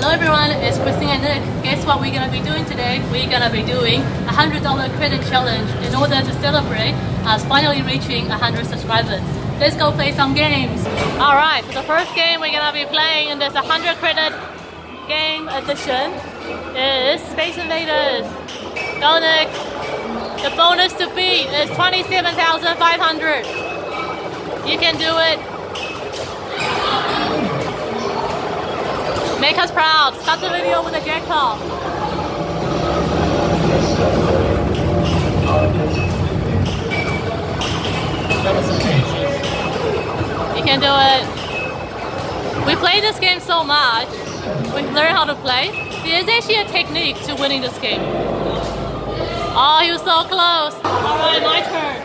Hello everyone, it's Christine and Nick. Guess what we're gonna be doing today? We're gonna be doing a $100 credit challenge in order to celebrate us finally reaching 100 subscribers. Let's go play some games. Alright, so the first game we're gonna be playing in this 100 credit game edition is Space Invaders. Go Nick! The bonus to beat is 27,500. You can do it. Make us proud! Start the video with a jackpot! You can do it! We play this game so much, we've learned how to play. There's actually a technique to winning this game. Oh, he was so close! Alright, my turn!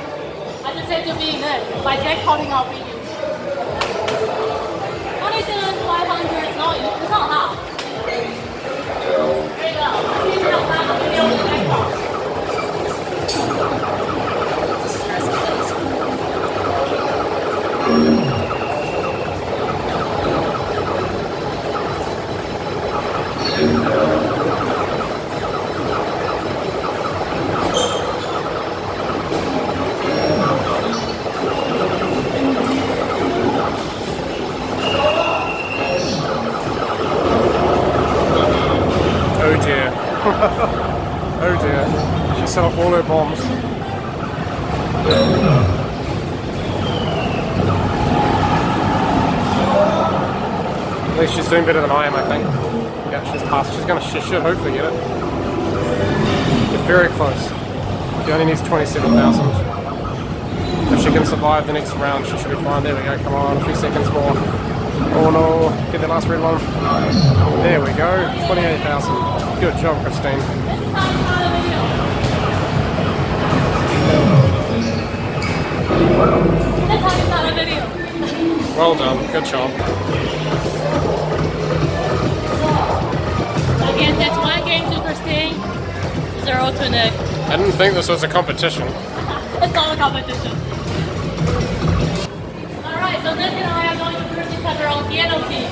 I just had to be in it. By jackpotting, I'll beat you. 27,500! It's not hard. There you go. This is not hard to deal with the background. Oh dear, she set off all her bombs. At least she's doing better than I am, I think. Yeah, she's passed. She's gonna, she should hopefully get it. They're very close. She only needs 27,000. If she can survive the next round, she should be fine. There we go, come on, a few seconds more. Oh no, get the last red one. There we go, 28,000. Good job, Christine. Well done, good job. Again, that's one game to Christine, zero to Nick. I didn't think this was a competition. It's not a competition. Alright, so Nick and I are going to first each other on piano keys.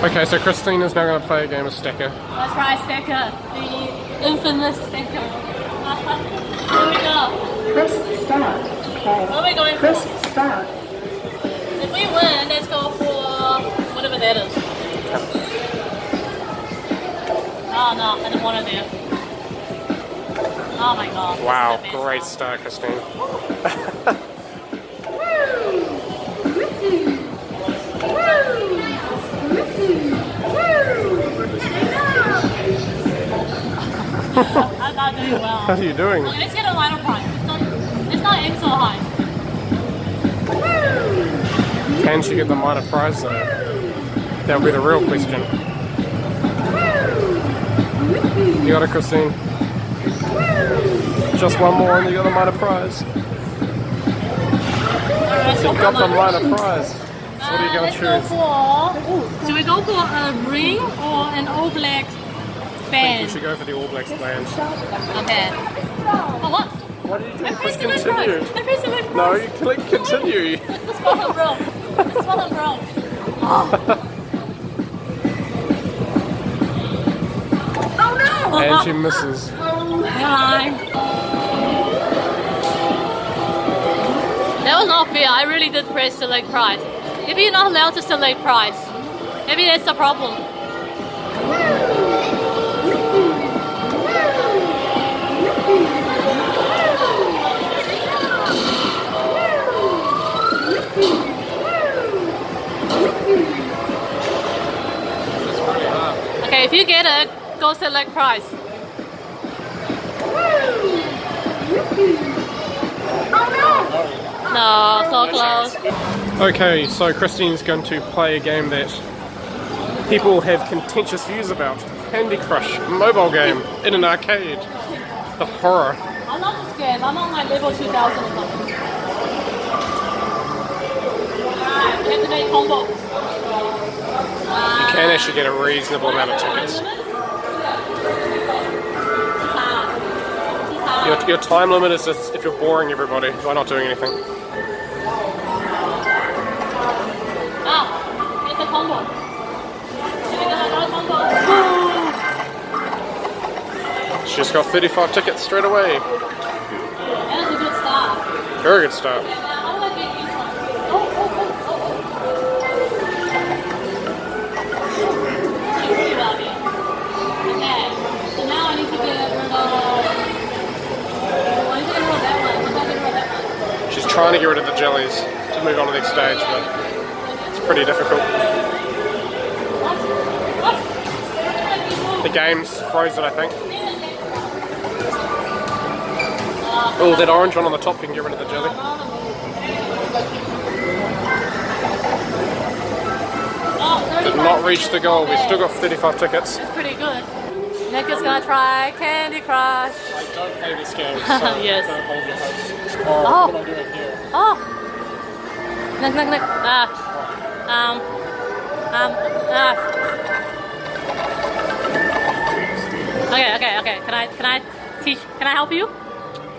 Okay, so Christine is now going to play a game of Stacker. That's right, Stacker. The infamous Stacker. Here we go. Press start to play. What are we going for? Press start. If we win, let's go for whatever that is. Oh no, I didn't want it there. Oh my god. Wow, great start, Christine. I'm not doing well. How are you doing? Okay, let's get a lighter prime. It's not aim so high. Can she get the minor prize though? That would be the real question. You got it, Christine. Just one more and you got the minor prize. Right, so you got the minor prize. So what are you going to choose? Should we go for a ring or an All Blacks band? I think we should go for the All Blacks band. Okay. Oh, what? What did you do? I pressed the red. No, you click continue. This one I'm wrong. This one I'm wrong. Oh no! And she misses. That was not fair. I really did press select prize. Maybe you're not allowed to select price. Maybe that's the problem. That's really hard. Okay, if you get it, go select price. Oh no! Oh, so close. Okay, so Christine's going to play a game that people have contentious views about. Candy Crush, a mobile game in an arcade. The horror. I love this game. I'm on like level 2000 or something. Activate combo. You can actually get a reasonable amount of tickets. Your time limit is just if you're boring everybody by not doing anything. Ah, it's a combo. She just got 35 tickets straight away. That was a good start. Very good start. She's trying to get rid of the jellies to move on to the next stage, but it's pretty difficult. The game's frozen, I think. Oh, that orange one on the top, you can get rid of the jelly. Did not reach the goal, we've still got 35 tickets. That's pretty good. Nick is gonna try Candy Crush. I don't play this game, so yes. Don't hold your hopes. Or oh. What do I do here? Oh! Nick, Nick, Nick. Okay, okay, okay. Can I teach? Can I help you?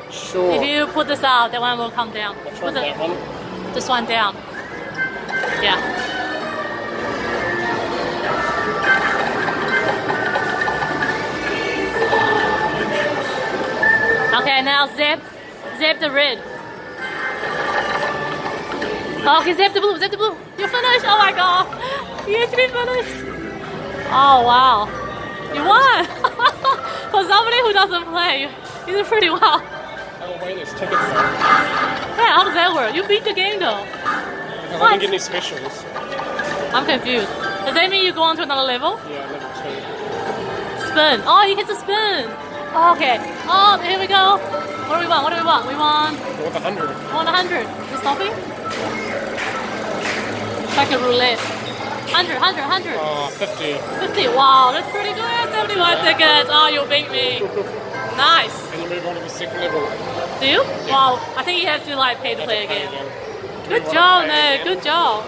Sure. If you put this out, that one will come down. Put that one. This one down. Yeah. Okay, now zap the red. Okay, zap the blue. You're finished. Oh my god. You actually finished. Oh wow. You won. For somebody who doesn't play, you did pretty well. Oh wait, there's tickets. Yeah, how does that work? You beat the game though. I didn't get any specials. I'm confused. Does that mean you go on to another level? Yeah, level 2. Spin. Oh, you hit the spin. Okay. Oh, here we go. What do we want? What do we want? We want... We want 100. We want 100. Is it stopping? It's like a roulette. 100, 100, 100. Oh, 50. 50. Wow, that's pretty good. 71 tickets. Oh, you beat me. Nice. And you move on to the second level. Do you? Yeah. Wow. I think you have to like pay to play again. Good job, man. Good job.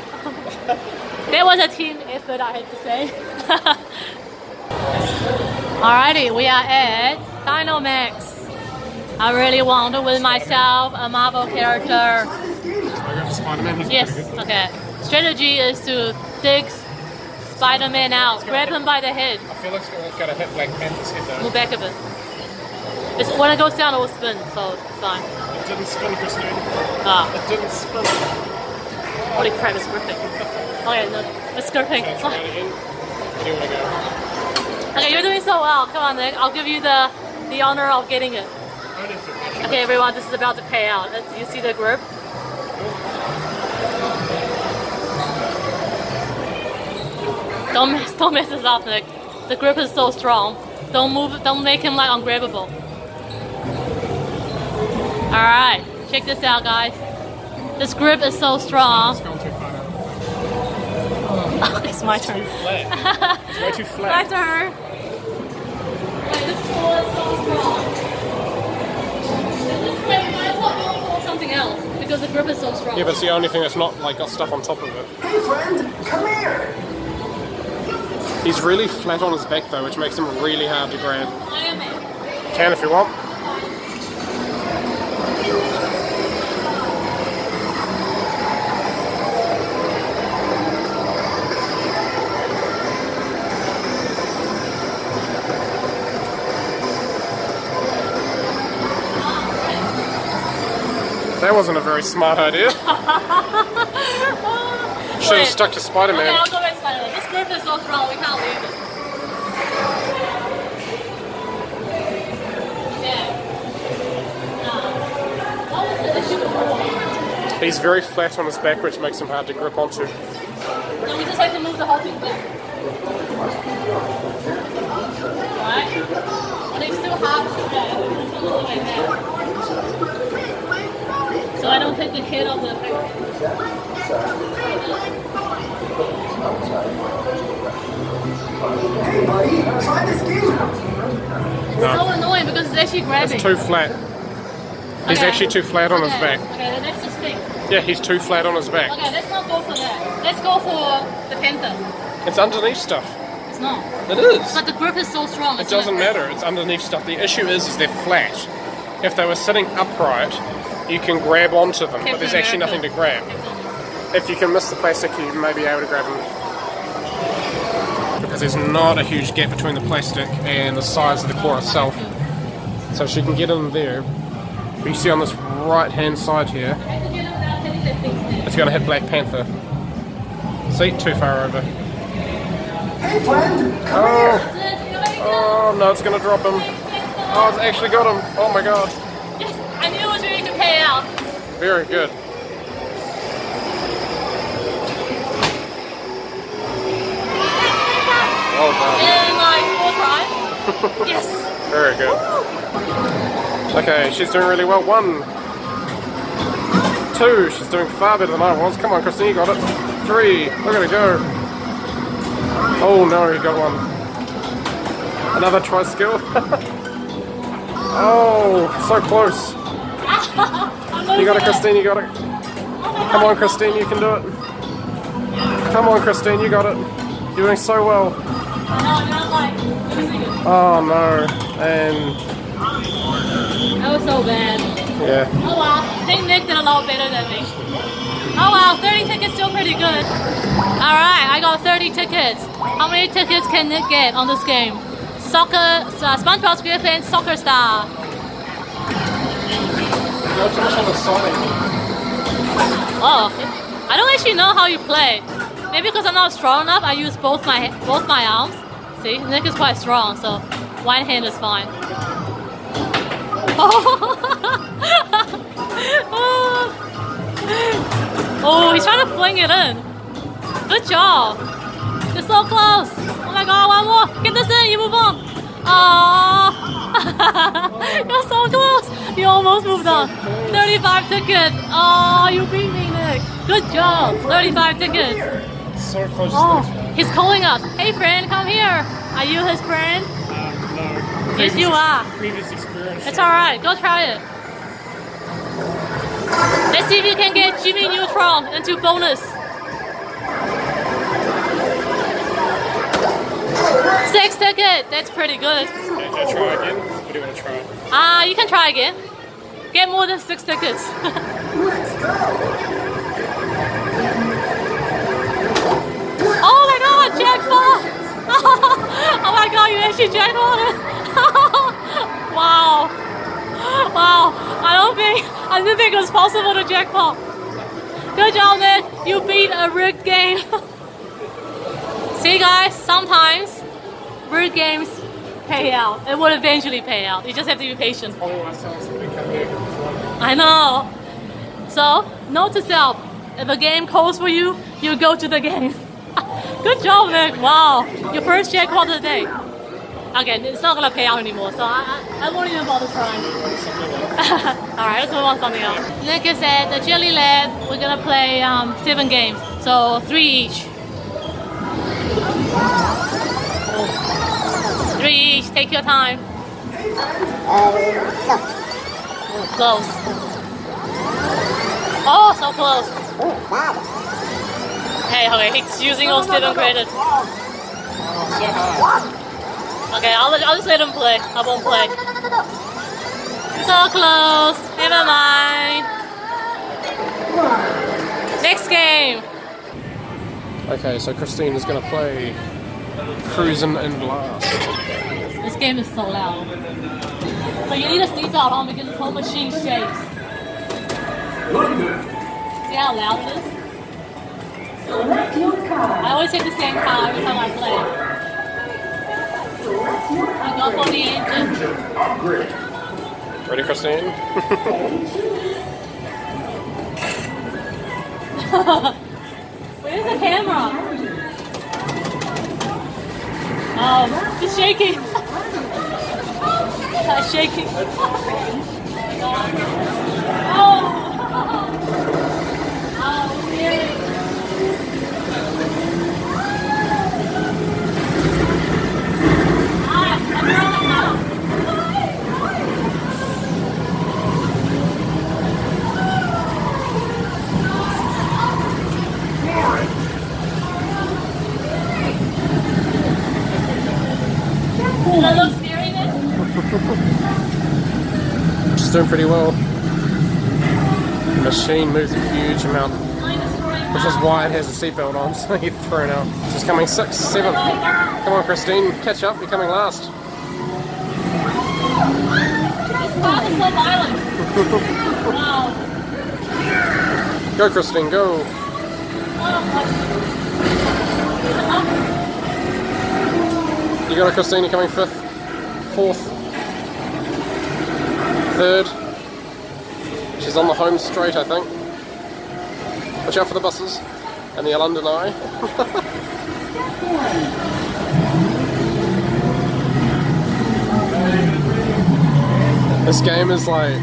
That was a team effort, I have to say. Alrighty, we are at... Dyna Max. I really want to win myself a Marvel character. I got Spider-Man. Yes, okay. Strategy is to dig Spider-Man out, grab him by the head. I feel like it's going to hit Black Panther's head though. Move back a bit. It's, when it goes down it will spin, so it's fine. It didn't spin, Christine. Ah. It didn't spin. Holy crap, it's gripping. Okay, no, it's gripping. So try it again. Here we go. Okay, you're doing so well. Come on, Nick. I'll give you the honor of getting it. Okay, everyone, this is about to pay out. Do you see the grip? Don't mess this up, Nick. The grip is so strong. Don't move. Don't make him like ungrabbable. All right, check this out, guys. This grip is so strong. Oh, it's my turn. It's way too flat. My turn. Wait, this ball is so strong. Wait, might as well go for something else because the grip is so strong. Yeah, but it's the only thing that's not like got stuff on top of it. Hey friend, come here. He's really flat on his back though, which makes him really hard to grab. Iron Man. You can if you want. That wasn't a very smart idea. Should have stuck to Spider-Man. Okay, I'll go back to Spider-Man. This grip is so strong, we can't leave it. Yeah. He's very flat on his back, which makes him hard to grip onto. No, we just have to move the whole thing back. Alright. But it's still hard to grab. So I don't gonna take the head off the paper. Hey buddy, try this game. It's so annoying because it's actually grabbing. It's too flat. He's actually too flat on his back. Okay, the next is Nick. Yeah, he's too flat on his back. Okay, let's not go for that. Let's go for the panther. It's underneath stuff. It's not. It is. But the grip is so strong. It doesn't matter. It's underneath stuff. The issue is they're flat. If they were sitting upright, you can grab onto them, but there's actually nothing to grab. If you can miss the plastic, you may be able to grab them. Because there's not a huge gap between the plastic and the size of the core itself. So she can get in there. But you see on this right hand side here, it's going to hit Black Panther. See? Too far over. Hey friend, come here! Oh no, it's going to drop him. Oh, it's actually got him. Oh my god. Yes, I knew it was ready to pay out. Very good. Well done. And like 4 times. Yes. Very good. Woo! Okay, she's doing really well. 1. 2, she's doing far better than I was. Come on, Christine, you got it. 3, look at her go. Oh no, he got one. Another try skill. Oh, so close. You got it, Christine, you got it. Come on, Christine, you can do it. Come on, Christine, you got it. You're doing so well. Oh no, and... That was so bad. Yeah. Oh wow, I think Nick did a lot better than me. Oh wow, 30 tickets still pretty good. Alright, I got 30 tickets. How many tickets can Nick get on this game? Soccer, SpongeBob SquarePants Soccer Star. Oh, I don't actually know how you play. Maybe because I'm not strong enough, I use both my arms. See, Nick is quite strong, so one hand is fine. Oh, oh he's trying to fling it in. Good job. You're so close. Oh my god, one more. Get this in, you move on. Aww. You're so close. You almost moved on. 35 tickets. Oh, you beat me, Nick. Good job. 35 tickets. So close. Oh, he's calling us. Hey, friend, come here. Are you his friend? No. Yes, you are. Previous experience. It's alright. Go try it. Let's see if you can get Jimmy Neutron into bonus. 6 tickets, that's pretty good. Okay, can I try again? Or do you want to try it? You can try again. Get more than 6 tickets. Let's go. Oh my god, jackpot! Oh my god, you actually jackpotted. Wow. Wow, I didn't think it was possible to jackpot. Good job, man. You beat a rigged game. See guys, sometimes rigged games pay out. It will eventually pay out. You just have to be patient. I know. So, note to self, if a game calls for you, you go to the game. Good job, Nick. Wow. Your first jackpot of the day. Okay, it's not gonna pay out anymore, so I won't even bother trying. Alright, let's move on to something else. Nick is at the Jelly Lab. We're gonna play 7 games, so 3 each. 3 each, take your time. Close. Oh, so close. Hey, okay, he's using all 7 credits. Okay, I'll just let him play. I won't play. So close. Never mind. Next game. Okay, so Christine is going to play Cruisin' Blast. This game is so loud. So you need a seatbelt on because this whole machine shakes. See how loud it is? Select your car. I always take the same car every time I play. I go for the engine. Ready, Christine? Where's the camera? Oh, it's shaking. It's shaking. Oh. It's doing pretty well. The machine moves a huge amount, which is why it has a seatbelt on, so you get thrown out. This is coming 6th, 7th. Come on, Christine, catch up, you're coming last. Go, Christine, go. You got it, Christine, you're coming 5th, 4th, 3rd. She's on the home straight, I think. Watch out for the buses and the London Eye. This game is like,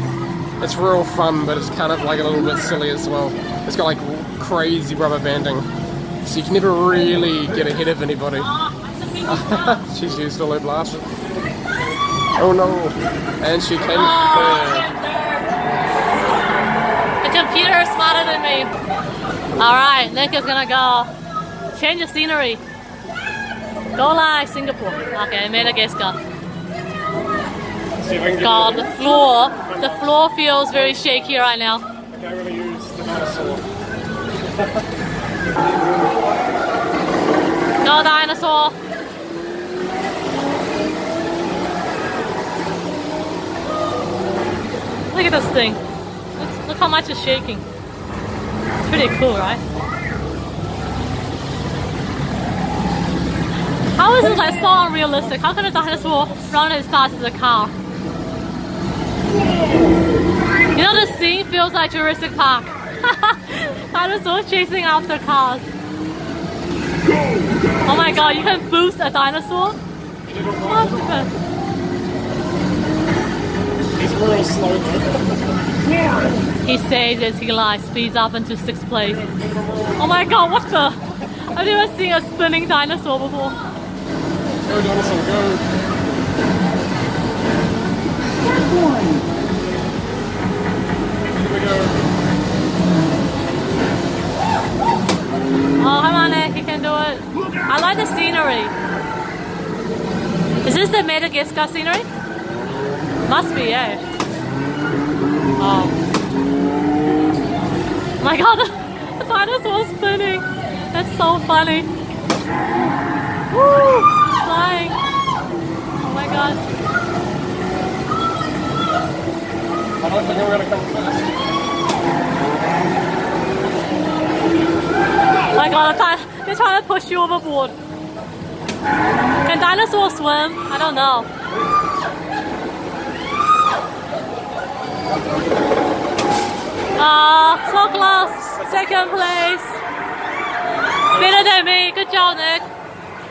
it's real fun, but it's kind of like a little bit silly as well. It's got like crazy rubber banding, so you can never really get ahead of anybody. She's used all her blasts. Oh no, and she came third. The computer is smarter than me. Alright, Nick is gonna go change the scenery. Go like Singapore. Okay, Madagascar. God, the floor feels very shaky right now. I can't really use the dinosaur. No dinosaur. Look at this thing. Look how much it's shaking. Pretty cool, right? How is this like so unrealistic? How can a dinosaur run as fast as a car? You know, this scene feels like Jurassic Park. Dinosaurs chasing after cars. Oh my god, you can boost a dinosaur? He's really slow. He saves as he lies, speeds up into 6th place. Oh my god, what the? I've never seen a spinning dinosaur before. Go dinosaur, go! Here we go. Oh, come on Nick, you can do it. I like the scenery. Is this the Madagascar scenery? Must be, yeah. Oh. Oh my god, the dinosaur's spinning! That's so funny! Woo! Flying! Oh my god! I don't think we're gonna come first. Oh my god, they're trying to push you overboard. Can dinosaurs swim? I don't know. Ah, so close! 2nd place! Better than me! Good job, Nick!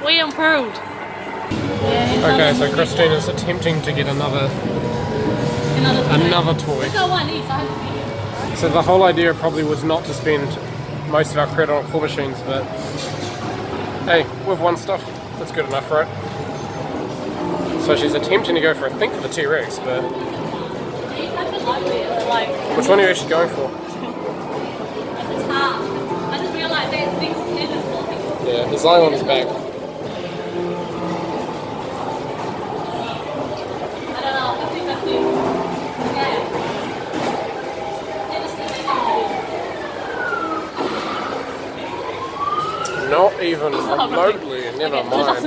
We improved! Okay, so Christine is attempting to get another toy. So the whole idea probably was not to spend most of our credit on claw machines, but hey, we've won stuff. That's good enough, right? So she's attempting to go for, I think, for the T-Rex, but... Which one are you actually going for? It's hard. I just realised that things did this for me. Yeah, he's lying on his back. I don't know, I think I do. Yeah. Not even remotely, never mind.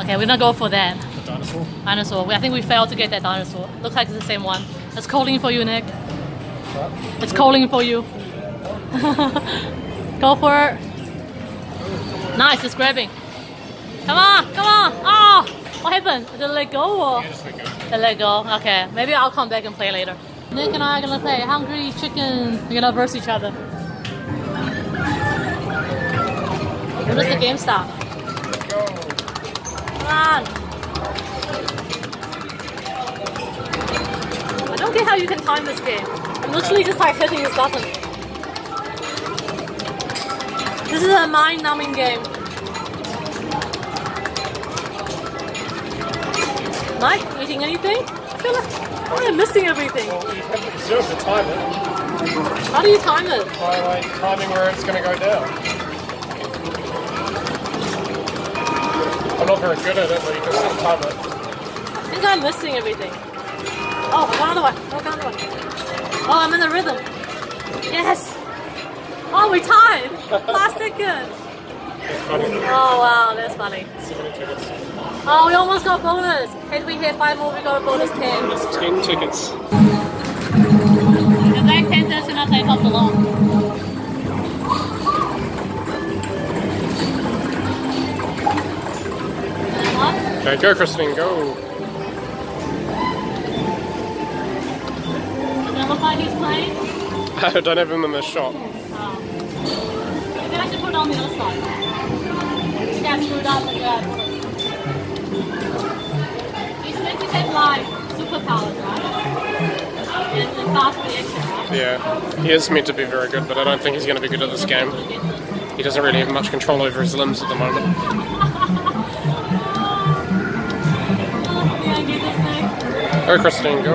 Okay, we're gonna go for that. The dinosaur? Dinosaur. I think we failed to get that dinosaur. Looks like it's the same one. It's calling for you, Nick. What? It's calling for you. Go for it. Nice, it's grabbing. Come on, come on. Oh, what happened? Did it let go or? Yeah, just let go. It let go, okay. Maybe I'll come back and play later. Nick and I are gonna play Hungry Chicken. We're gonna verse each other. When does the game start? Let's go. Come on. I don't get how you can time this game. I'm literally just like hitting this button. This is a mind-numbing game. Mike, eating anything? I feel like I'm missing everything. Well, you have to observe the timer. How do you time it? By like timing where it's going to go down. I'm not very good at it, but you can still time it. I think I'm missing everything. Oh, got another one. Oh, got another one. Oh, I'm in the rhythm. Yes. Oh, we tied. Last second. Oh, wow. That's funny. Oh, we almost got bonus. If we hit 5 more, we got a bonus 10. Bonus 10 tickets. The Black Panther should not take off the long. Okay, go Christine, go! Does it look like he's playing? I don't have him in the shop. Oh. Maybe I should put it on the other side. You guys screwed up the guy. He's meant to have like superpowers, right? And the fast reaction, right? Yeah, he is meant to be very good, but I don't think he's going to be good at this game. He doesn't really have much control over his limbs at the moment. Go Christine, go!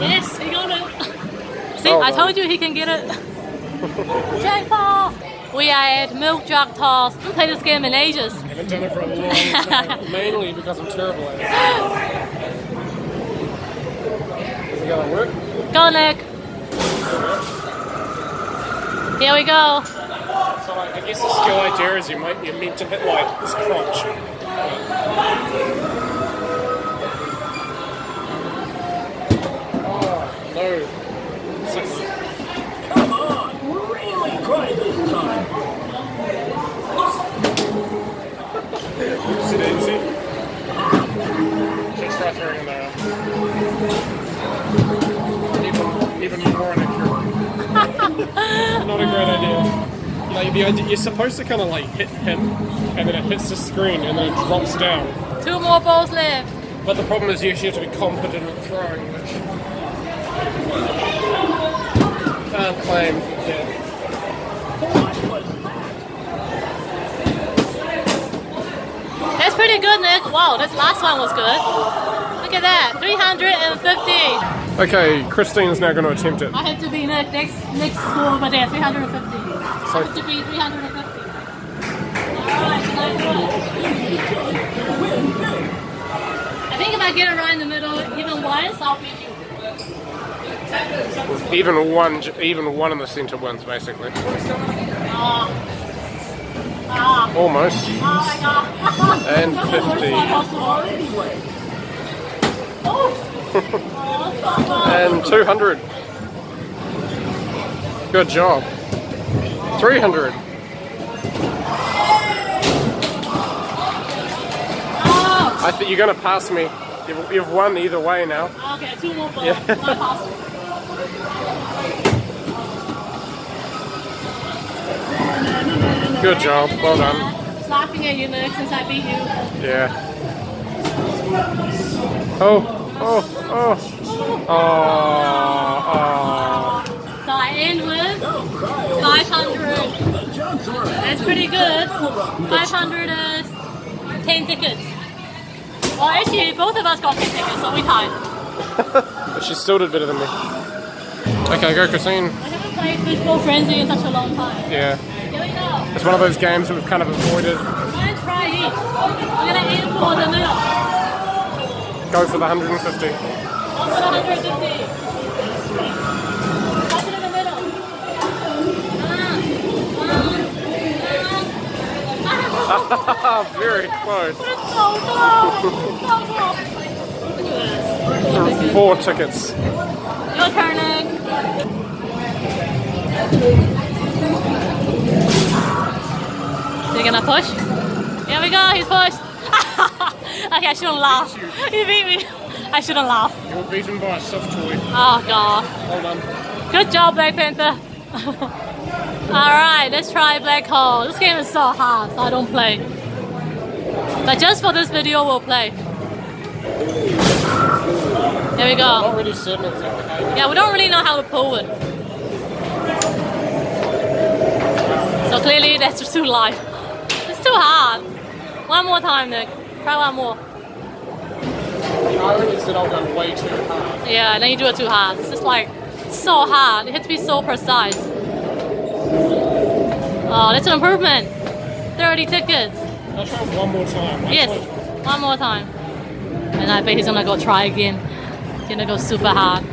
Yes, he got it! See, oh, I told you he can get it! Jackpot! We are at Milk Jug Toss. Haven't played this game in ages. I haven't done it for a long time, mainly because I'm terrible at it. Is it gonna work? Go Nick! Here we go! So I guess the skill idea is you're meant to hit like this crunch. Oh, no. Come on, we're really trying this time. Oopsie daisy. Just right here in there. Even more inaccurate. Not a great idea. Like the idea, you're supposed to kind of like hit him, and then it hits the screen, and then it drops down. 2 more balls left. But the problem is you actually have to be competent at throwing, which can't claim. Yeah. That's pretty good, Nick. Wow, this last one was good. Look at that, 350. Okay, Christine's now going to attempt it. I have to be Nick. Next score over there, 350. So, to be 350. I think if I get it right in the middle, even once, I'll beat you. Even one in the center wins, basically. Almost. Oh my God. And 50. And 200. Good job. 300. Oh. I think you're gonna pass me. You've won either way now. Okay, 2 more balls. Yeah. Good job. Well done. I'm laughing at you, Nick, since I beat you. Yeah. Oh, oh, oh, oh. Oh. So I end with 500. That's pretty good. 510 tickets. Well, actually, both of us got 10 tickets, so we tied. But she still did better than me. Okay, go Christine. I haven't played Football Frenzy in such a long time. Yeah. Here we go. It's one of those games that we've kind of avoided. I'm going to try each. I'm going to aim for the middle. Go for the 150. Go for the 150. Very close. It's so close. So 4 tickets. Your turn, Nick. Is he gonna push? Here we go, he's pushed. Okay, I shouldn't laugh. He beat me. I shouldn't laugh. You were beaten by a soft toy. Oh God. Hold on. Good job, Black Panther. Alright, let's try Black Hole. This game is so hard, so I don't play. But just for this video, we'll play. There we go. Yeah, we don't really know how to pull it. So clearly, that's too light. It's too hard. One more time, Nick. Try one more. I already said I'll go way too hard. Yeah, and then you do it too hard. It's just like, it's so hard. You have to be so precise. Oh, that's an improvement. 30 tickets. I'll try one more time. Yes, one more time. and I bet he's gonna go try again. He's gonna go super hard.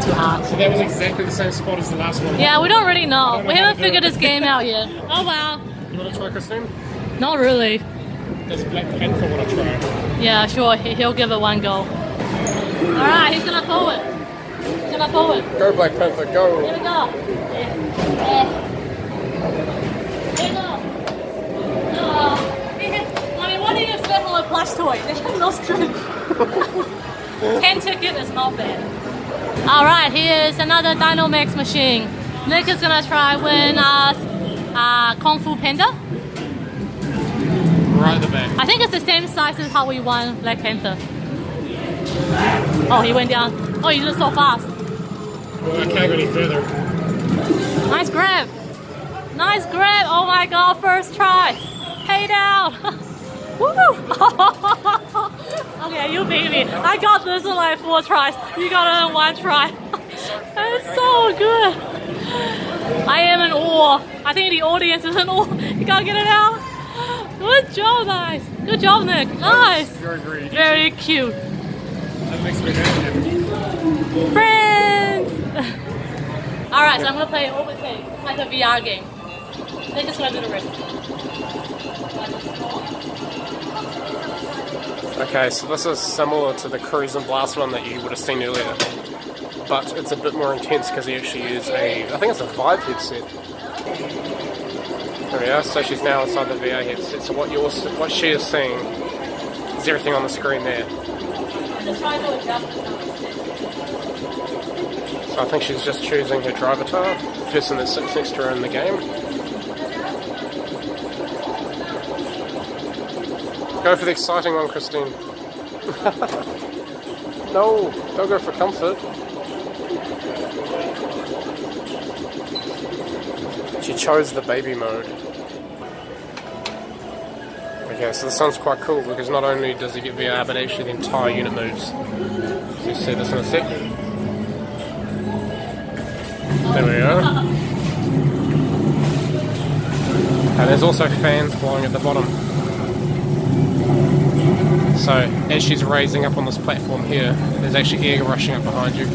Too hard. So that was exactly the same spot as the last one. Yeah, we don't really know. We haven't figured this game out yet. Oh wow. You wanna try, Christine? Not really. Does Black Panther wanna try? Yeah, sure. He'll give it one go. Alright, he's gonna pull it. Forward. Go Black Panther, go! Here we go! Here we go! I mean, what do you expect from a plush toy? They have no strength. 10 ticket is not bad. Alright, here is another Dyna Max machine. Nick is gonna try win us Kung Fu Panda. Right at the back. I think it's the same size as how we won Black Panther. Oh, he went down. Oh, you did it so fast. Well, I can't go any further. Nice grab! Nice grab! Oh my god, first try! Pay down! Woo! Okay, you beat me. I got this in like 4 tries. You got it in 1 try. It's so good! I am in awe. I think the audience is in awe. You gotta get it out. Good job, guys! Good job, Nick! Nice! Very cute. That makes me happy. Friends! Alright, so I'm gonna play Overtake. It's like a VR game. They just wanna do the rest. Okay, so this is similar to the Cruisin' Blast one that you would have seen earlier. But it's a bit more intense because you actually use a, I think it's a Vive headset. There we are, so she's now inside the VR headset. So what she is seeing is everything on the screen there. So I think she's just choosing her driver tar, the person that sits next to her in the game. Go for the exciting one, Christine. No, don't go for comfort. She chose the baby mode. Okay, so this sounds quite cool because not only does he get VR, but actually the entire unit moves. So you see this in a sec. There we go. And there's also fans blowing at the bottom. So, as she's raising up on this platform here, there's actually air rushing up behind you.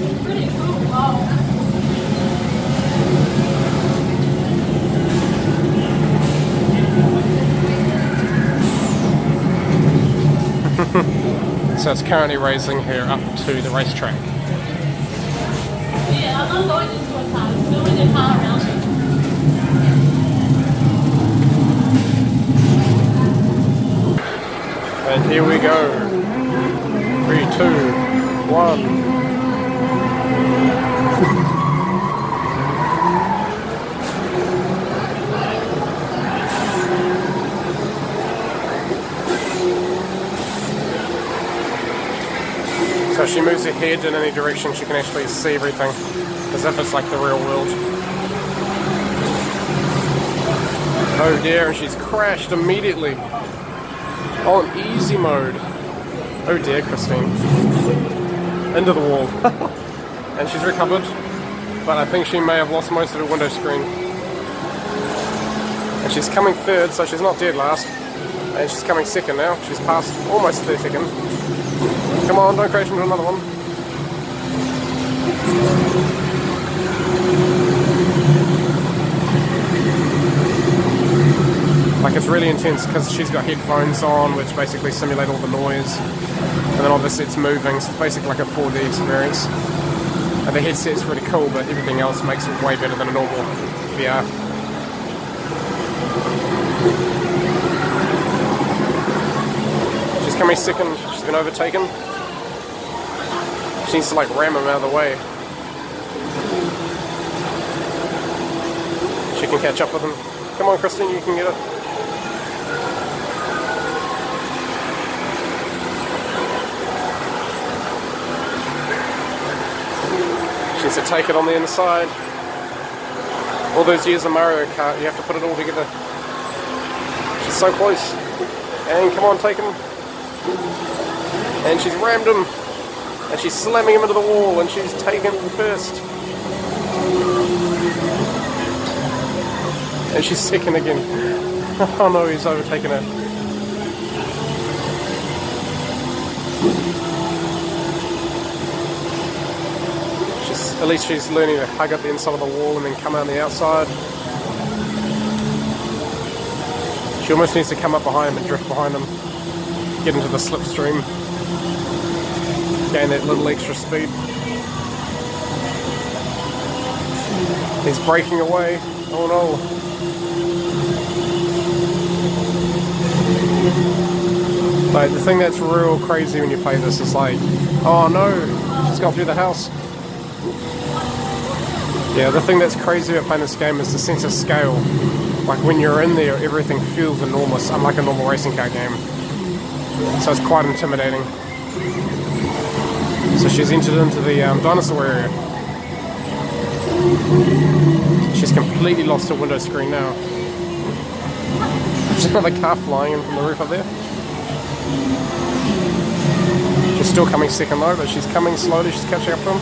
So it's currently raising her up to the racetrack. Yeah, I'm not going to. And here we go. 3, 2, 1. So she moves her head in any direction, she can actually see everything, as if it's like the real world. Oh dear, and she's crashed immediately. On easy mode. Oh dear, Christine. Into the wall. And she's recovered, but I think she may have lost most of her window screen. And she's coming third, so she's not dead last. And she's coming second now. She's past almost 32nd. Come on, don't crash into another one. Like, it's really intense because she's got headphones on, which basically simulate all the noise, and then obviously it's moving, so it's basically like a 4D experience. And the headset's really cool, but everything else makes it way better than a normal VR. She's coming second, she's been overtaken. She needs to like ram him out of the way. She can catch up with him. Come on, Christine, you can get it. To take it on the inside. All those years of Mario Kart, you have to put it all together. She's so close. And come on, take him. And she's rammed him. And she's slamming him into the wall, and she's taken him first. And she's second again. Oh no, he's overtaken her. She's, at least she's learning to hug up the inside of the wall and then come on the outside. She almost needs to come up behind him and drift behind him. Get into the slipstream. Gain that little extra speed. He's breaking away. Oh no. Like, the thing that's real crazy when you play this is like, oh no, she's gone through the house. Yeah, the thing that's crazy about playing this game is the sense of scale. Like, when you're in there, everything feels enormous, unlike a normal racing car game. So it's quite intimidating. So she's entered into the dinosaur area. She's completely lost her window screen now. There's another car flying in from the roof up there. She's still coming second though, but she's coming slowly, she's catching up to him.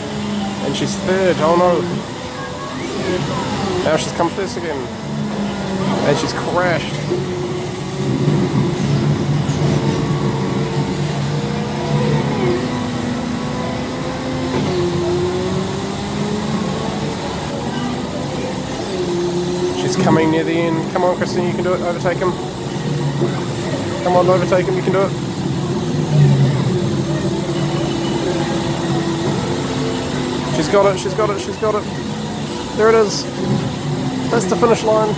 And she's third, oh no. Now she's come first again. And she's crashed. Coming near the end. Come on, Christine, you can do it. Overtake him. Come on, overtake him. You can do it. She's got it. She's got it. She's got it. There it is. That's the finish line.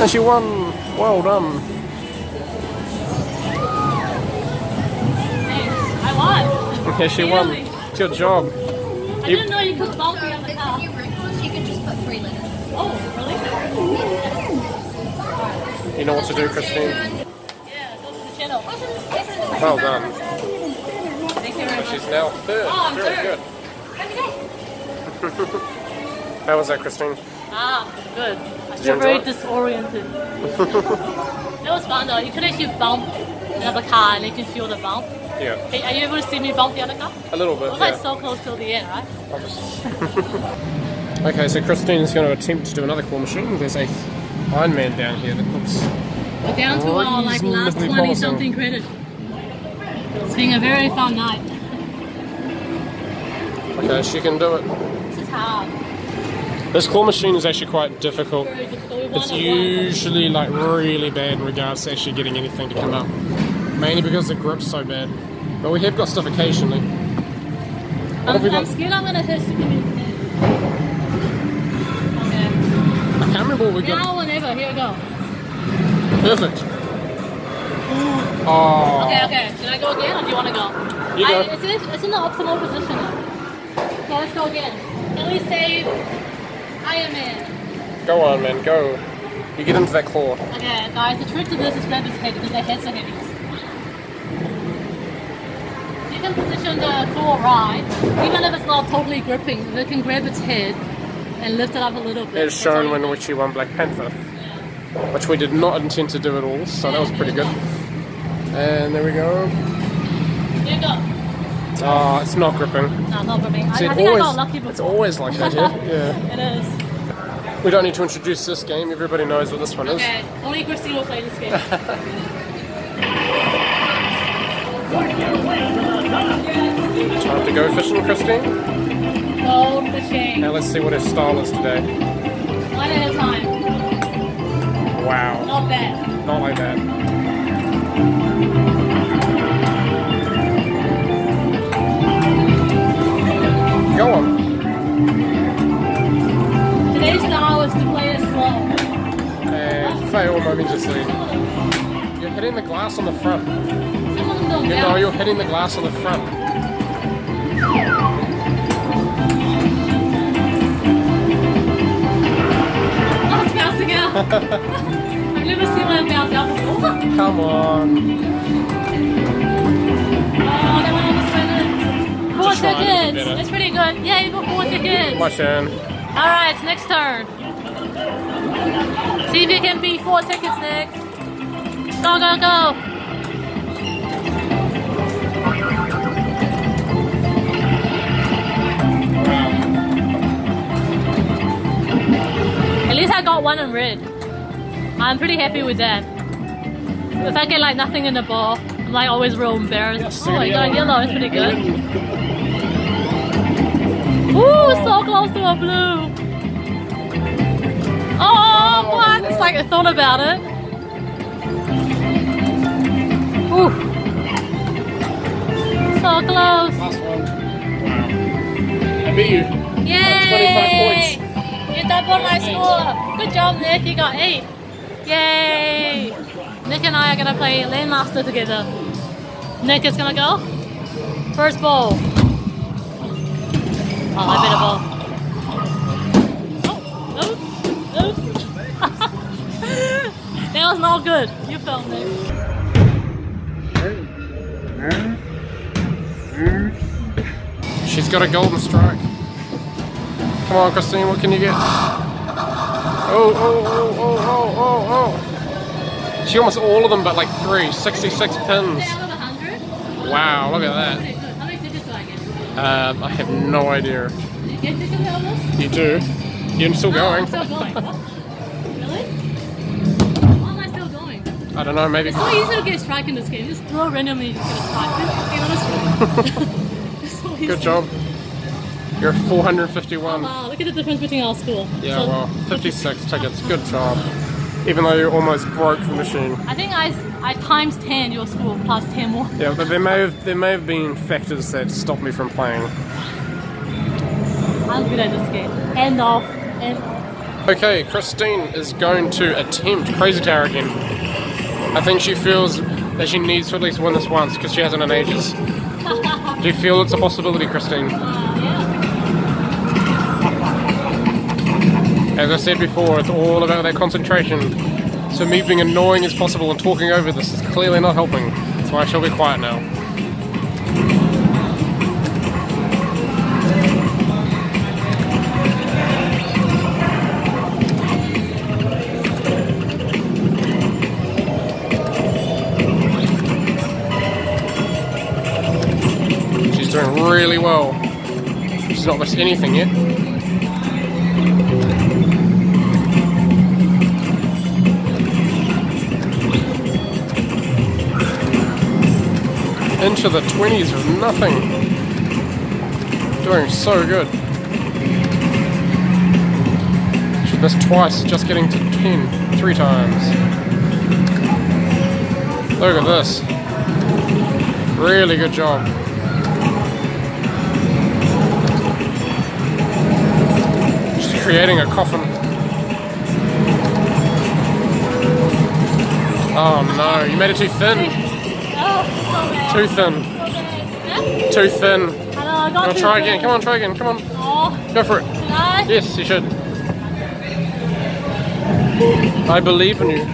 And she won. Well done. Thanks. I won. Yeah, she won. It's your job. I didn't know you could bolt me on the car. You can just put 3 letters. Oh, really? You know what to do, Christine. Yeah, go to the channel. Well done. So she's now third. Oh, very good. How was that, Christine? Ah, good. I'm very disoriented. That was fun though. You could actually bump another car and you can feel the bump. Yeah. Hey, are you able to see me bump the other car? A little bit. It was like so close till the end, right? Obviously. Okay, so Christine's going to attempt to do another claw machine. There's a Iron Man down here that looks... We're down to our like last 20-something credit. It's been a very fun night. Okay, she can do it. This is hard. This claw machine is actually quite difficult. Very difficult. It's usually like really bad in regards to actually getting anything to come up. Mainly because the grip's so bad. But we have got stuff occasionally. I'm scared I'm going to hurt Superman. I can't remember what we got. Now or never, here we go. Perfect. Oh. Okay, okay. Should I go again or do you want to go? You go. It's in the optimal position though. So let's go again. Can we save Iron Man? Go Iron Man, go. You get into that claw. Okay, guys, the trick to this is grab his head because their heads are heavy. You can position the claw right, even if it's not totally gripping, they can grab its head and lift it up a little bit. It's shown when she won Black Panther, which we did not intend to do at all, so that was pretty good. And there we go. Here we go. Oh, it's not gripping. No, not gripping. See, I think I got lucky before. It's always like that, yeah? Yeah. It is. We don't need to introduce this game, everybody knows what this one is. Okay, only Christine will play this game. Time to go fishing, Christine. Gold fishing. Now let's see what her style is today. One at a time. Wow. Not bad. Not like that. Go on. Today's style is to play it slow. And fail momentously. You're hitting the glass on the front. Some of them don't bounce. No, you're hitting the glass on the front. I've never seen one bounce out before. Come on. Oh, that one almost went in. 4 seconds. That's pretty good. Yeah, you got 4 seconds. My turn. Alright, it's next turn. See if you can beat 4 seconds, Nick. Go, go, go. Wow. At least I got got one in red. I'm pretty happy with that. If I get like nothing in the ball, I'm like always real embarrassed. Oh, I got a yellow, it's pretty good. Ooh, so close to a blue. Oh, what? It's like I thought about it. Ooh. So close. Last one. Wow. I beat you. Yay! 25 points. You doubled my score. Good job, Nick. You got 8. Yay! Nick and I are gonna play Landmaster together. Nick is gonna go first ball. Oh, I bet a ball. Oh, oh, oh. That was not good. You fell, Nick. She's got a golden strike. Come on, Christine, what can you get? Oh, oh, oh, oh, oh, oh, oh. She almost all of them, but like 3, 66 pins. Wow, look at that. How many tickets do I get? I have no idea. Do you get tickets on this? You do. You're still going. I'm still going. Really? Why am I still going? I don't know, maybe. It's so easy to get a strike in this game. Just throw randomly, you just get a strike. Get on a strike. Good job. You're 451. Oh, wow, look at the difference between our school. Yeah, so, well, 56 tickets. Good job. Even though you almost broke the machine. I think I times 10 your school plus 10 more. Yeah, but there may have been factors that stopped me from playing. I'm good at this game. End off. End off. Okay, Christine is going to attempt Crazy Tower again. I think she feels that she needs to at least win this once because she hasn't in ages. Do you feel it's a possibility, Christine? As I said before, it's all about that concentration. So me being annoying as possible and talking over this is clearly not helping. So I shall be quiet now. She's doing really well. She's not missed anything yet. Into the 20s with nothing. Doing so good. She missed twice, just getting to 10, 3 times. Look at this. Really good job. She's creating a coffin. Oh no, you made it too thin. Too thin. Too thin. Now try again. Come on, try again. Come on. Oh. Go for it. Yes, you should. I believe in you.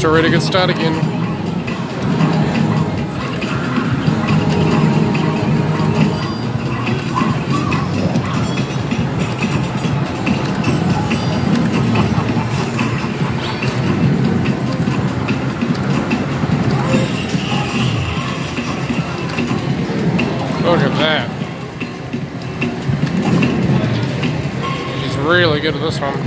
A really good start again. Look at that. She's really good at this one.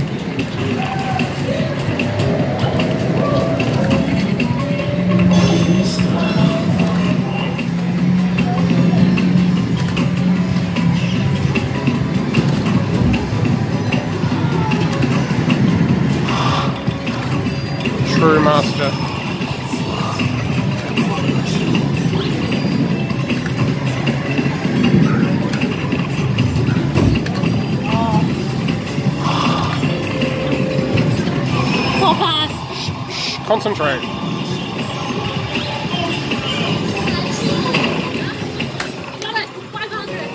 True master. Oh. Shh, shh, concentrate.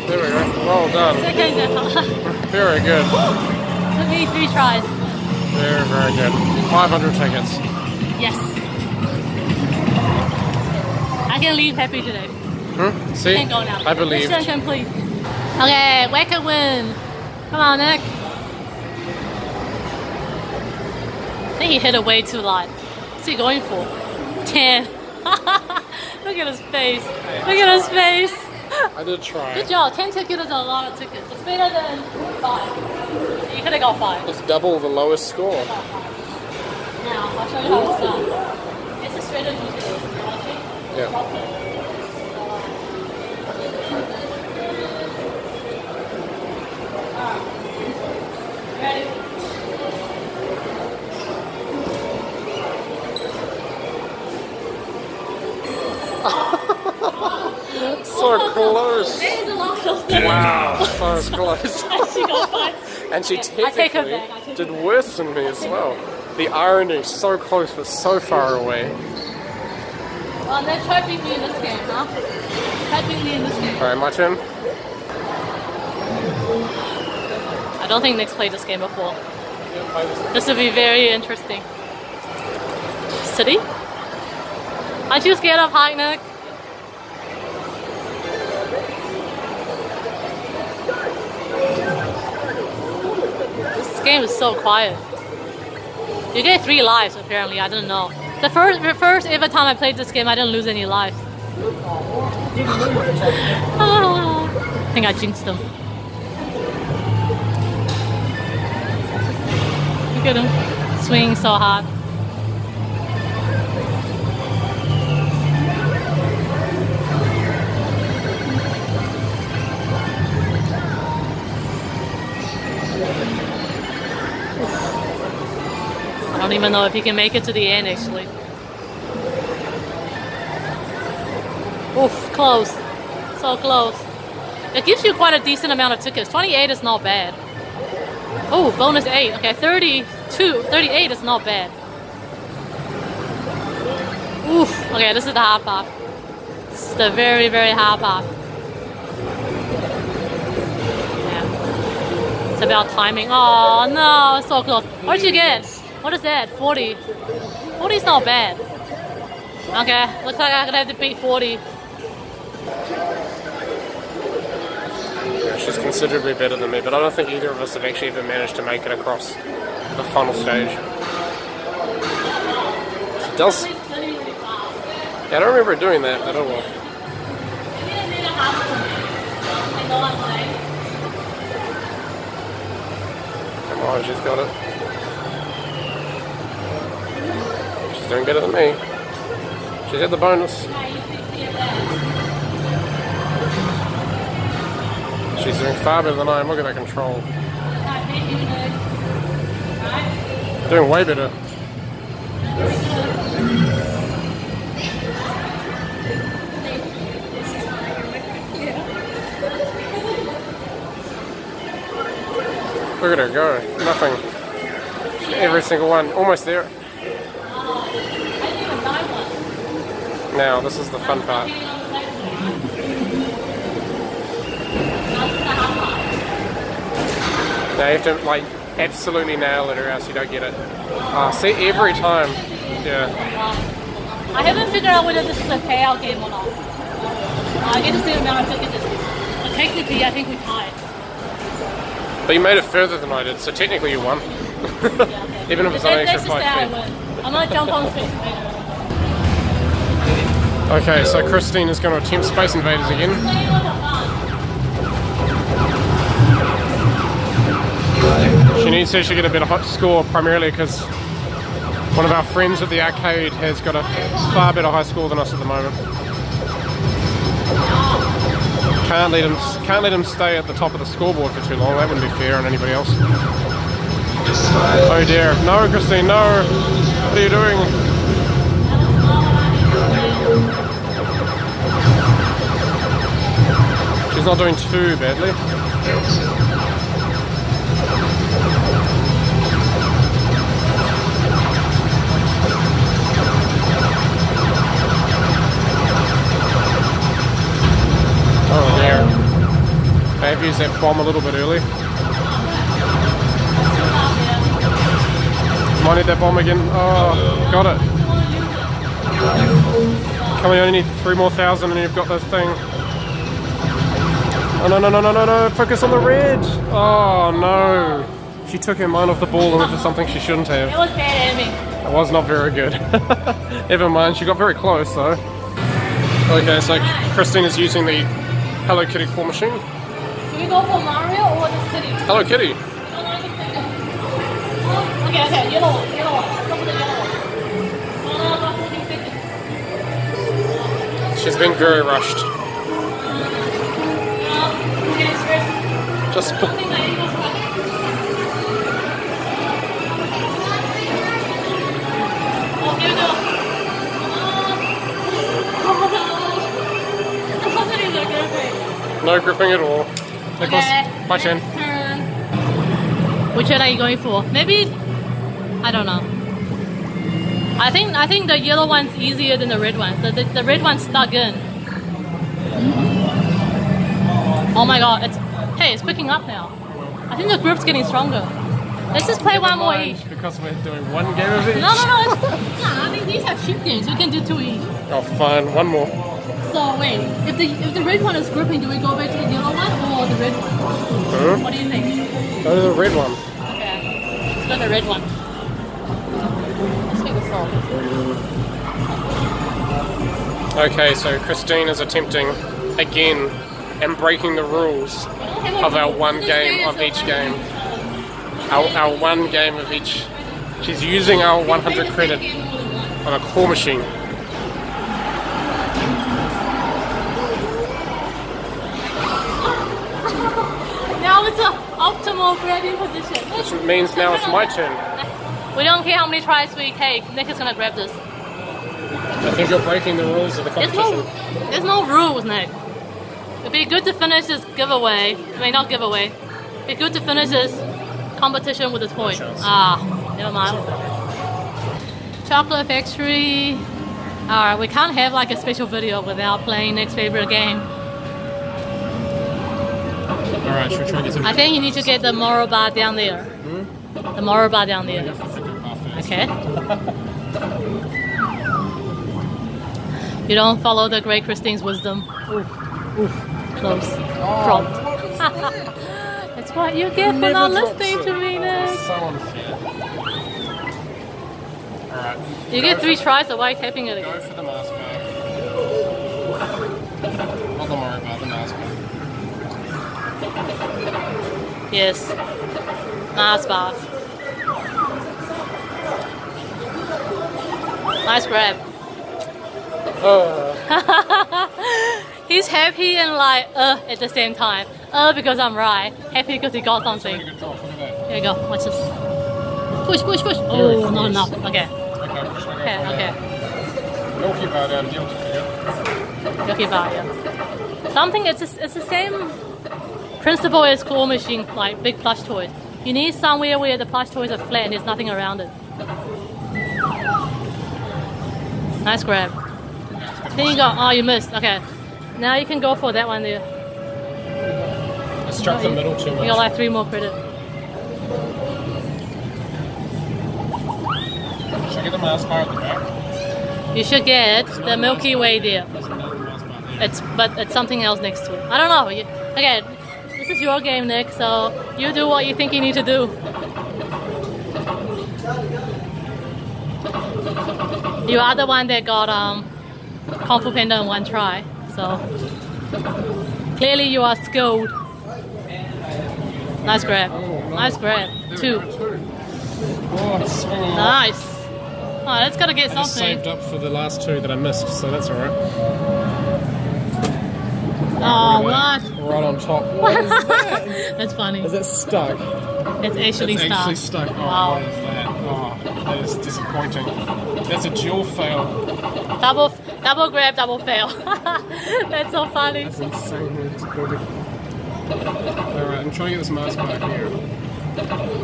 There we go. Well done. It's okay now. Very good. Took me 3 tries. Very, very good. 500 tickets. Yes. I can leave happy today. Hmm? See? I can go now. I believe. Mission complete. Okay, whack a win. Come on, Nick. I think he hit it way too light. What's he going for? 10. Look at his face. Look at his face. I did try. Good job. 10 tickets is a lot of tickets. It's better than 5. You could have got 5. It's double the lowest score. Now, I'll show you how it's done. It's a strategy. Yeah. Ready? So close. There's a lot of stuff. Wow, so close. And she got 5. And she technically did worse than me as well. The irony, so close but so far away. Well, they're trapping me in this game, huh? Trapping me in this game. Alright, my turn. I don't think Nick's played this game before. This would be very interesting. City? Aren't you scared of height, Nick? This game is so quiet. You get 3 lives apparently, I don't know. The first ever time I played this game I didn't lose any lives. I think I jinxed them. Look at him, swinging so hard. I don't even know if he can make it to the end actually. Oof, close. So close. It gives you quite a decent amount of tickets. 28 is not bad. Oh, bonus 8. Okay, 32. 38 is not bad. Oof. Okay, this is the hard part. This is the very, very hard part. Yeah. It's about timing. Oh no, so close. What did you get? What is that? 40. 40 is not bad. Okay, looks like I'm gonna have to beat 40. Yeah, she's considerably better than me, but I don't think either of us have actually even managed to make it across the final stage. She does. Yeah, I don't remember doing that at all. Come on, she's got it. Doing better than me. She's at the bonus. She's doing far better than I am. Look at that control. Doing way better. Look at her go. Nothing. Every single one. Almost there. Now, this is the fun part. Now you have to, like, absolutely nail it or else you don't get it. See, every time. Yeah. I haven't figured out whether this is a payout game or not. I get the same amount of tickets. But technically, I think we tied. But you made it further than I did, so technically you won. Yeah, okay. Even if it's only extra 5 feet. I'm gonna jump on Space Invaders. Okay, so Christine is going to attempt Space Invaders again. She needs to actually get a better hot score, primarily because one of our friends at the arcade has got a far better high score than us at the moment. Can't let him stay at the top of the scoreboard for too long. That wouldn't be fair on anybody else. Oh dear! No, Christine, no! What are you doing? She's not doing too badly. Oh dear. I have used that bomb a little bit early. Might need that bomb again. Oh, got it. Come on, you only need 3 more thousand and you've got this thing. Oh no, no, no, no, no, no, focus on the red! Oh no! She took her mind off the ball and went for something she shouldn't have. It was bad at me. That was not very good. Never mind, she got very close though. Okay, so Christine is using the Hello Kitty claw machine. Should we go for Mario or this kitty? Hello Kitty! Okay, okay, yellow one, yellow one. Let's go for the yellow one. She's been very rushed. Just put... No gripping at all. Nicholas, okay. My turn. Which one are you going for? Maybe, I don't know. I think the yellow one's easier than the red one. The red one's stuck in. Oh my god, it's... Hey, it's picking up now. I think the group's getting stronger. Let's just play one more each. Because we're doing 1 game of each. No, no, no. Nah, I think these are cheap games. We can do 2 each. Oh, fine. 1 more. So, wait. If the red one is gripping, do we go back to the yellow one or the red one? Mm-hmm. What do you think? Go to the red one. Okay. Let's go to the red one. Let's take this off. Okay, so Christine is attempting again and breaking the rules of our 1 game of each game. Our 1 game of each. She's using our 100 credit on a claw machine. Now it's an optimal grabbing position. Which means now it's my turn. We don't care how many tries we take, Nick is gonna grab this. I think you're breaking the rules of the competition. There's no rules, Nick. It'd be good to finish this giveaway. I mean, not giveaway. It'd be good to finish this competition with a toy. Ah, never mind. Chocolate Factory. Alright, we can't have like a special video without playing Nick's favorite game. Alright, should we try and get some... I think you need to get the Moro bar down there. Hmm? The Moro bar down there. Okay. You don't follow the great Christine's wisdom. Ooh. Ooh. Close. Prompt. Oh, that's what you get for not listening to me, Nick. So unfair. Alright. You get 3 tries, so why are you tapping it again? Go for the mask bag. Well, don't worry about the mask bag. Yes. Mask bar. Nice grab. He's happy and like at the same time. Because I'm right. Happy because he got something. Here we go. Watch this. Push, push, push. Oh, not enough. Okay. Okay, okay. Milky bar, yeah. Something. It's the same principle as claw machine, like big plush toys. You need somewhere where the plush toys are flat and there's nothing around it. Nice grab. There you go. Oh, you missed. Okay. Now you can go for that one there. I struck the middle too much. You got like 3 more credit. Should I get the mask bar at the back? You should get the Milky Way there. But it's something else next to it. I don't know. Okay, this is your game, Nick, so you do what you think you need to do. You are the one that got Kung Fu Panda in 1 try. So clearly you are skilled. Nice grab. Nice grab. 2. Nice. Oh, that's gotta get something. I just saved up for the last 2 that I missed, so that's alright. Oh, what? Right on top. What is that? That's funny. Is it stuck? It's actually stuck. Oh, wow. What is that? Oh, that is disappointing. That's a dual fail. Double grab, double fail. That's so funny. That's insane. Alright, I'm trying to get this mask back here. Alright.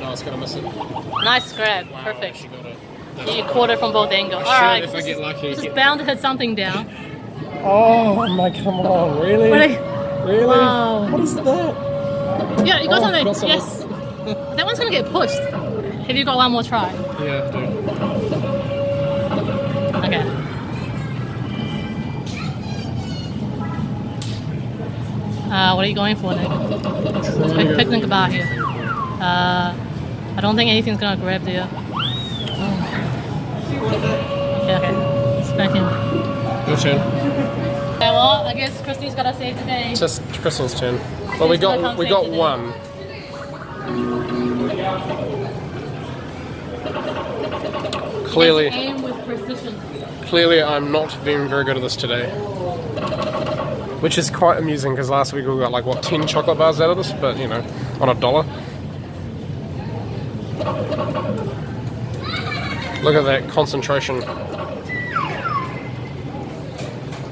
No, I was gonna miss it. Nice grab, wow, perfect. She got it. You caught it from both angles. Alright, if I get lucky. It's bound to hit something down. Oh my, come on, really? Really? Wow. What is that? Yeah, you got something. Yes. That one's gonna get pushed. Have you got one more try? Yeah, I do. Okay. What are you going for, Nick? There's a big picnic bar here. I don't think anything's gonna grab there. Oh. Okay, okay. It's back in. Your turn. Okay, well, I guess Christine's gotta save the day. Just Crystal's turn. Well, we got one. Clearly, aim with precision. Clearly, I'm not being very good at this today. Which is quite amusing because last week we got like, what, 10 chocolate bars out of this, but you know, on $1. Look at that concentration.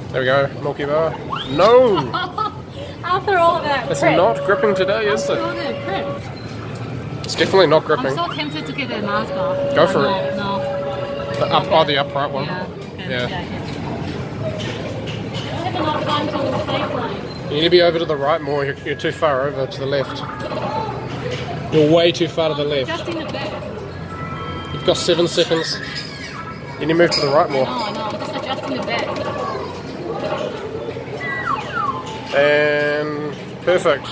There we go, Milky Bar. No! After all of that, it's not gripping today, is it? It's definitely not gripping. I'm so tempted to get that Mars bar. Go for it. No. The up, oh, the upright one. Yeah. Okay. Yeah. You need to be over to the right more, you're too far over to the left. You're way too far to the left. Just in the back. You've got 7 seconds. You need to move to the right more. No, just adjusting the back. And perfect.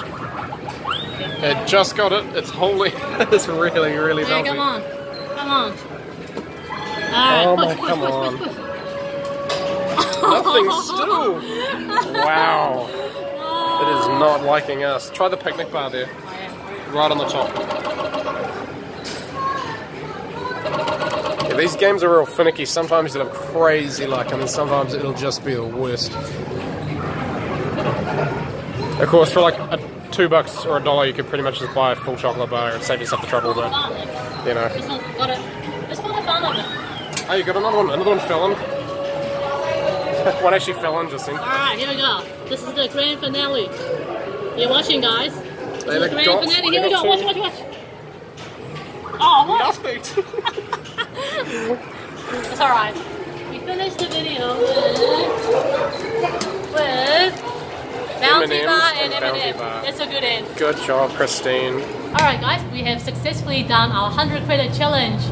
It just got it, it's holy, it's really, really lovely. Come on, come on. Alright, oh my, come on. Push. Nothing still! Wow. It is not liking us. Try the picnic bar there. Right on the top. Yeah, these games are real finicky. Sometimes it'll have crazy luck, and then sometimes it'll just be the worst. Of course, for like $2 or $1, you could pretty much just buy a full chocolate bar and save yourself the trouble, but, you know. Just for the fun of it. Oh, you got another one. Another one fell in. One actually fell in just then. Alright, here we go. This is the grand finale. You're watching, guys. The grand finale. Here we go. Watch, watch, watch. Oh, what? It's alright. We finished the video with Bounty Bar and M&M. It's a good end. Good job, Christine. Alright, guys. We have successfully done our 100 credit challenge.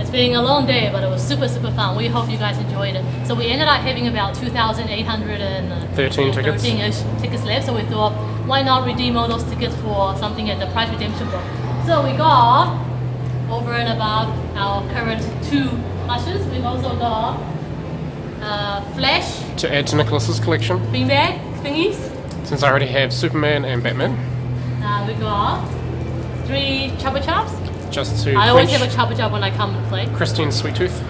It's been a long day, but it was super, super fun. We hope you guys enjoyed it. So we ended up having about 2,813 tickets left. So we thought, why not redeem all those tickets for something at the prize redemption book? So we got, over and above our current 2 plushes, we've also got Flash. To add to Nicholas's collection. Beanbag thingies. Since I already have Superman and Batman. We got 3 Chupa Chups. Just to I always have a Chupa Chup when I come and play. Christine's Sweet Tooth.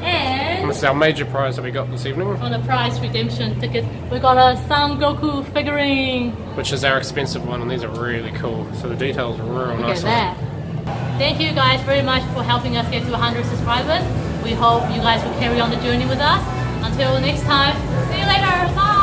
And this is our major prize that we got this evening. On a prize redemption ticket, we got a Son Goku figurine. Which is our expensive one, and these are really cool. So the details are real nice. Look at that. Thank you guys very much for helping us get to 100 subscribers. We hope you guys will carry on the journey with us. Until next time, see you later. Bye.